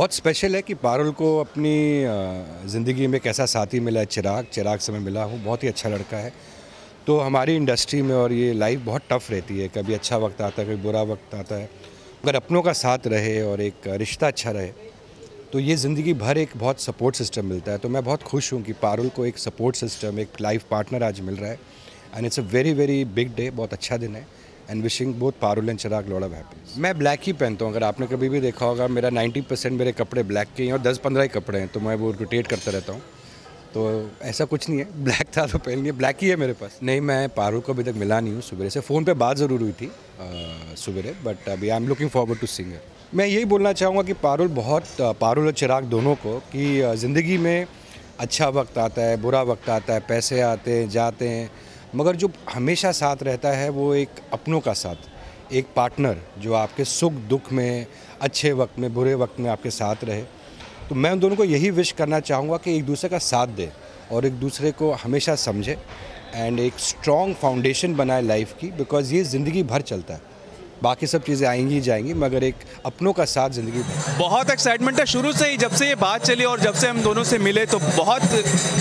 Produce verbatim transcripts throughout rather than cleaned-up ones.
बहुत स्पेशल है कि पारुल को अपनी ज़िंदगी में कैसा साथी मिला है चिराग, चिराग से मैं मिला हूँ, बहुत ही अच्छा लड़का है। तो हमारी इंडस्ट्री में और ये लाइफ बहुत टफ़ रहती है, कभी अच्छा वक्त आता है, कभी बुरा वक्त आता है। अगर अपनों का साथ रहे और एक रिश्ता अच्छा रहे तो ये ज़िंदगी भर एक बहुत सपोर्ट सिस्टम मिलता है। तो मैं बहुत खुश हूँ कि पारुल को एक सपोर्ट सिस्टम, एक लाइफ पार्टनर आज मिल रहा है। And it's a very very big day, बहुत अच्छा दिन है। And wishing both Parul and Chirag lot of happiness. मैं ब्लैक ही पहनता हूँ, अगर आपने कभी भी देखा होगा मेरा नब्बे परसेंट मेरे कपड़े ब्लैक के हैं और दस पंद्रह ही कपड़े हैं, तो मैं वो रोटेट करता रहता हूँ। तो ऐसा कुछ नहीं है, ब्लैक था तो पहन लिया, ब्लैक ही है मेरे पास। नहीं, मैं पारुल को अभी तक मिला नहीं हूँ, सुबह से फ़ोन पे बात ज़रूर हुई थी सुबह, बट अभी I am looking forward to seeing her. मैं यही बोलना चाहूँगा कि पारुल बहुत, पारुल और चिराग दोनों को, कि ज़िंदगी में अच्छा वक्त आता है, बुरा वक्त आता है, पैसे आते हैं जाते हैं, मगर जो हमेशा साथ रहता है वो एक अपनों का साथ, एक पार्टनर जो आपके सुख दुख में, अच्छे वक्त में, बुरे वक्त में आपके साथ रहे। तो मैं उन दोनों को यही विश करना चाहूँगा कि एक दूसरे का साथ दे और एक दूसरे को हमेशा समझे एंड एक स्ट्रॉन्ग फाउंडेशन बनाए लाइफ की, बिकॉज़ ये ज़िंदगी भर चलता है। बाकी सब चीज़ें आएंगी ही जाएंगी, मगर एक अपनों का साथ ज़िंदगी में। बहुत एक्साइटमेंट है शुरू से ही, जब से ये बात चली और जब से हम दोनों से मिले तो बहुत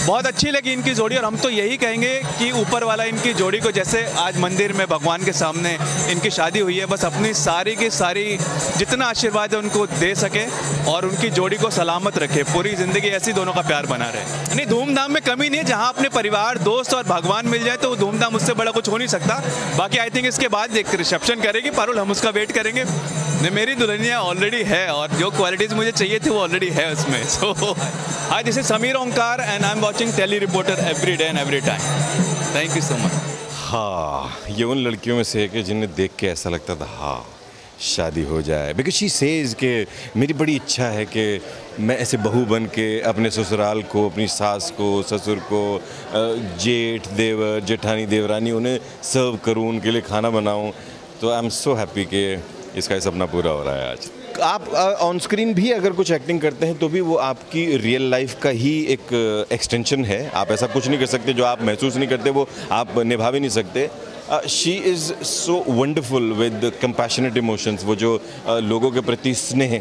बहुत अच्छी लगी इनकी जोड़ी। और हम तो यही कहेंगे कि ऊपर वाला इनकी जोड़ी को, जैसे आज मंदिर में भगवान के सामने इनकी शादी हुई है, बस अपनी सारी की सारी जितना आशीर्वाद है उनको दे सके और उनकी जोड़ी को सलामत रखे, पूरी ज़िंदगी ऐसी दोनों का प्यार बना रहे। नहीं, धूमधाम में कमी नहीं, जहाँ अपने परिवार, दोस्त और भगवान मिल जाए तो धूमधाम, उससे बड़ा कुछ हो नहीं सकता। बाकी आई थिंक इसके बाद एक रिसेप्शन करेगी, हम उसका वेट करेंगे। मेरी दुल्हनिया ऑलरेडी है और जो क्वालिटीज मुझे चाहिए थी वो ऑलरेडी है उसमें। So hi, this is Sameer Omkar and I am watching tele Reporter every day and every time. Thank you so much. हाँ, ये उन लड़कियों में से है कि जिन्हें देख के ऐसा लगता था हाँ शादी हो जाए, बिकॉज शी सेज के मेरी बड़ी इच्छा है कि मैं ऐसे बहू बन के अपने ससुराल को, अपनी सास को, ससुर को, जेठ देवर, जेठानी, देवरानी, उन्हें सर्व करूँ, उनके लिए खाना बनाऊँ। तो आई एम सो हैप्पी कि इसका ये सपना पूरा हो रहा है आज। आप ऑन uh, स्क्रीन भी अगर कुछ एक्टिंग करते हैं तो भी वो आपकी रियल लाइफ का ही एक एक्सटेंशन uh, है। आप ऐसा कुछ नहीं कर सकते, जो आप महसूस नहीं करते वो आप निभा भी नहीं सकते। She is so wonderful with compassionate emotions, वो जो uh, लोगों के प्रति स्नेह,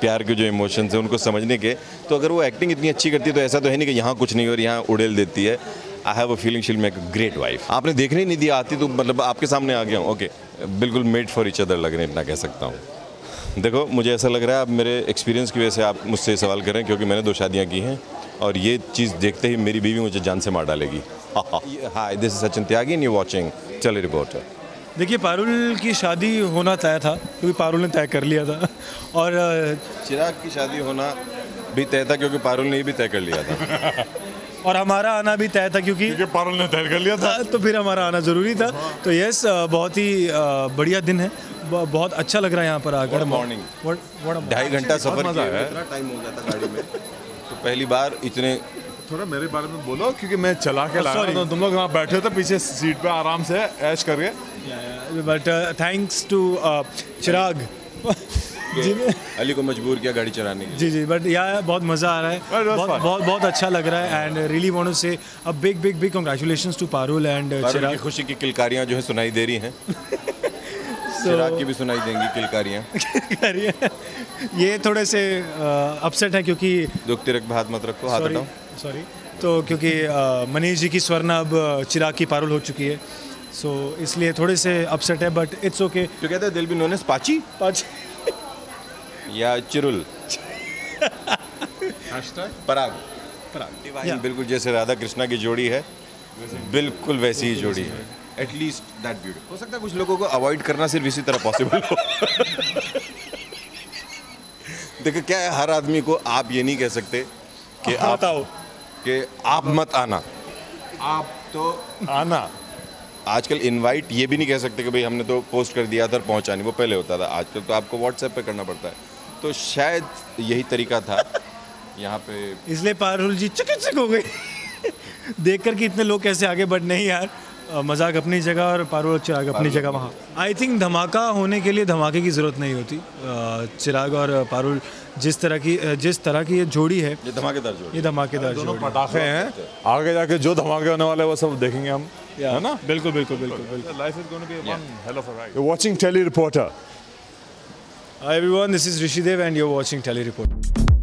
प्यार के जो इमोशंस हैं उनको समझने के। तो अगर वो एक्टिंग इतनी अच्छी करती है तो ऐसा तो है नहीं कि यहाँ कुछ नहीं और यहाँ उड़ेल देती है। I have a feeling she'll make a great wife. आपने देखने ही नहीं दिया, आती तो मतलब आपके सामने आ गया हूँ। ओके, बिल्कुल मेड फॉर ईच अदर लग रहे हैं, इतना कह सकता हूँ। देखो, मुझे ऐसा लग रहा है आप मेरे एक्सपीरियंस की वजह से आप मुझसे सवाल कर रहे हैं, क्योंकि मैंने दो शादियाँ की हैं और ये चीज़ देखते ही मेरी बीवी मुझे जान से मार डालेगी। Hi, this is Sachin Tyagi and you watching tele Reporter. देखिए, पारुल की शादी होना तय था क्योंकि पारुल ने तय कर लिया था, और चिराग की शादी होना भी तय था क्योंकि पारुल ने भी तय कर लिया था, और हमारा आना भी तय था क्योंकि क्योंकि पारुल ने तय कर लिया था, तो फिर हमारा आना ज़रूरी था। तो यस, बहुत ही बढ़िया दिन है, बहुत अच्छा लग रहा है यहाँ पर आकर। मॉर्निंग ढाई घंटा सफर किया है, इतना टाइम हो जाता गाड़ी में, तो पहली बार इतने। थोड़ा मेरे बारे में बोलो क्योंकि मैं चला के लाया था, तुम लोग वहाँ बैठे थे पीछे सीट पर आराम से ऐश करके। But thanks to Chirag, Ali को मजबूर किया गाड़ी चलाने के। जी जी बट यार बहुत मज़ा आ रहा है, बहुत बहुत बहुत अच्छा लग रहा है। And really want to say a big big big congratulations to Parul and Chirag. खुशी की किलकारियाँ जो है सुनाई दे रही हैं, चिराग की भी सुनाई देंगी किलकारियाँ। किलकारियाँ ये थोड़े से अपसेट है क्योंकि दुख तिरक हाथ मत रखो, हाथ हटाओ, सॉरी। तो क्योंकि मनीष जी की स्वर्णा अब चिराग की पारुल हो चुकी है, सो इसलिए थोड़े से अपसेट है, बट इट्स ओके। तो कहते हैं दिल भी नोनेस पाची पाची या चिरुल पराग पराग बिल्कुल जैसे राधा कृष्णा की जोड़ी है, बिल्कुल वैसी ही जोड़ी है। At least that beautiful. हो सकता है कुछ लोगों को अवॉइड करना सिर्फ इसी तरह पॉसिबल हो। देखो क्या है, हर आदमी को आप ये नहीं कह सकते कि आप आओ, कि आप मत आना, आप तो आना। आजकल इनवाइट ये भी नहीं कह सकते कि भाई हमने तो पोस्ट कर दिया था पहुंचा नहीं, वो पहले होता था। आजकल तो आपको व्हाट्सएप पे करना पड़ता है, तो शायद यही तरीका था यहाँ पे, इसलिए पारुल जी चिक चिक हो गई देख कर कि इतने लोग कैसे आगे। बट नहीं यार, मजाक अपनी जगह और पारुल चिराग अपनी जगह। वहाँ आई थिंक धमाका होने के लिए धमाके की ज़रूरत नहीं होती। चिराग और पारुल जिस तरह की जिस तरह की ये जोड़ी है, ये धमाकेदार जोड़ी, ये धमाकेदार दोनों पटाखे हैं। आगे जाके जो धमाके होने वाले हैं वो सब देखेंगे हम, है ना? बिल्कुल बिल्कुल बिल्कुल। Life is going to be one hell of a ride. You are watching tele reporter. Hi everyone, this is Rishi Dev and you're watching Telly Reporter.